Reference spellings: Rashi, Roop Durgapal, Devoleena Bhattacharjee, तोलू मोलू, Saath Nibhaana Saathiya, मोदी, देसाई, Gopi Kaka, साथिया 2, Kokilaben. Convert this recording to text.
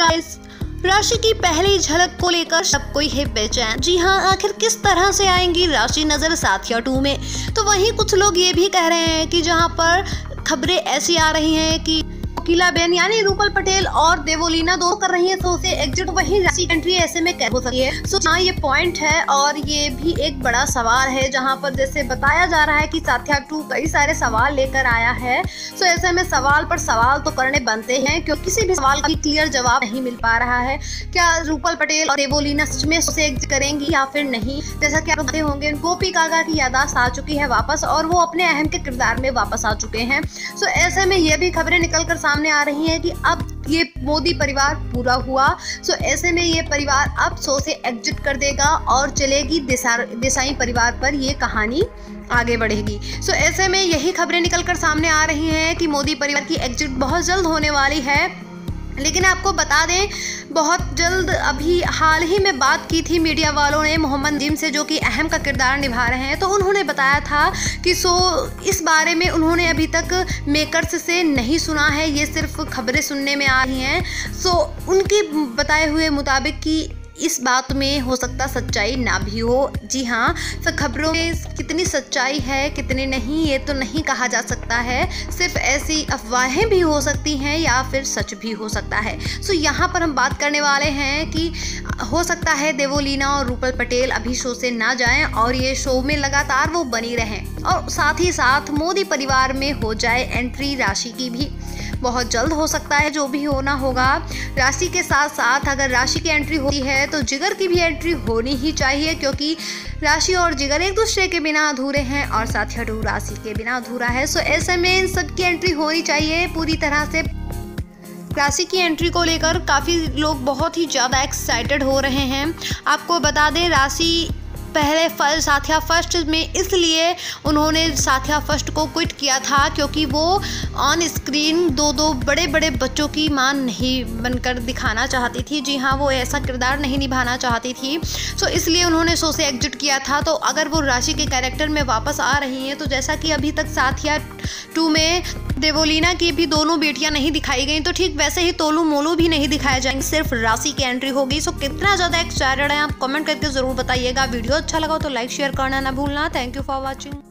राशि की पहली झलक को लेकर सब कोई है बेचैन। जी हां, आखिर किस तरह से आएंगी राशि नजर साथिया 2 में। तो वहीं कुछ लोग ये भी कह रहे हैं कि जहां पर खबरें ऐसी आ रही हैं कि कोकिलाबेन यानी रूपल पटेल और देवोलीना दो कर रही है तो उसे एग्जिट, वहीं राशि एंट्री ऐसे में कैसे हो सकती है। सो हाँ, ये पॉइंट है और ये भी एक बड़ा सवाल है जहां पर जैसे बताया जा रहा है कि साथिया 2 कई सारे सवाल लेकर आया है। सो ऐसे में सवाल पर सवाल तो करने बनते हैं क्योंकि किसी भी सवाल का क्लियर जवाब नहीं मिल पा रहा है। क्या रूपल पटेल और देवोलीना सच में उसे एग्जिट करेंगी या फिर नहीं। जैसा कि आप जानते होंगे, गोपी काका की याददाश्त आ चुकी है वापस और वो अपने अहम के किरदार में वापस आ चुके हैं। सो ऐसे में ये भी खबरें निकलकर सामने आ रही है कि अब ये मोदी परिवार पूरा हुआ। सो ऐसे में ये परिवार अब शो से एग्जिट कर देगा और चलेगी देसाई परिवार पर ये कहानी आगे बढ़ेगी। सो ऐसे में यही खबरें निकलकर सामने आ रही हैं कि मोदी परिवार की एग्जिट बहुत जल्द होने वाली है। लेकिन आपको बता दें, बहुत जल्द अभी हाल ही में बात की थी मीडिया वालों ने मोहम्मद जिम से, जो कि अहम का किरदार निभा रहे हैं। तो उन्होंने बताया था कि सो इस बारे में उन्होंने अभी तक मेकर्स से नहीं सुना है, ये सिर्फ खबरें सुनने में आ रही हैं। सो उनके बताए हुए मुताबिक कि इस बात में हो सकता सच्चाई ना भी हो। जी हाँ, तो खबरों में कितनी सच्चाई है कितनी नहीं ये तो नहीं कहा जा सकता है। सिर्फ ऐसी अफवाहें भी हो सकती हैं या फिर सच भी हो सकता है। सो यहाँ पर हम बात करने वाले हैं कि हो सकता है देवोलीना और रूपल पटेल अभी शो से ना जाएं और ये शो में लगातार वो बनी रहें और साथ ही साथ मोदी परिवार में हो जाए एंट्री राशि की भी बहुत जल्द हो सकता है। जो भी होना होगा राशि के साथ साथ, अगर राशि की एंट्री होती है तो जिगर की भी एंट्री होनी ही चाहिए क्योंकि राशि और जिगर एक दूसरे के बिना अधूरे हैं और साथिया 2 राशि के बिना अधूरा है। सो ऐसे में इन सब की एंट्री होनी चाहिए पूरी तरह से। राशि की एंट्री को लेकर काफ़ी लोग बहुत ही ज़्यादा एक्साइटेड हो रहे हैं। आपको बता दें, राशि पहले साथिया फर्स्ट में इसलिए उन्होंने साथिया फर्स्ट को क्विट किया था क्योंकि वो ऑन स्क्रीन दो बड़े बड़े बच्चों की मां नहीं बनकर दिखाना चाहती थी। जी हाँ, वो ऐसा किरदार नहीं निभाना चाहती थी। सो इसलिए उन्होंने शो से एग्जिट किया था। तो अगर वो राशि के कैरेक्टर में वापस आ रही हैं तो जैसा कि अभी तक साथिया 2 में देवोलीना की भी दोनों बेटियां नहीं दिखाई गई तो ठीक वैसे ही तोलू मोलू भी नहीं दिखाया जाएंगे, सिर्फ राशि की एंट्री होगी। सो कितना ज़्यादा एक्साइटेड है आप कमेंट करके ज़रूर बताइएगा। वीडियो अच्छा लगा तो लाइक शेयर करना ना भूलना। Thank you for watching.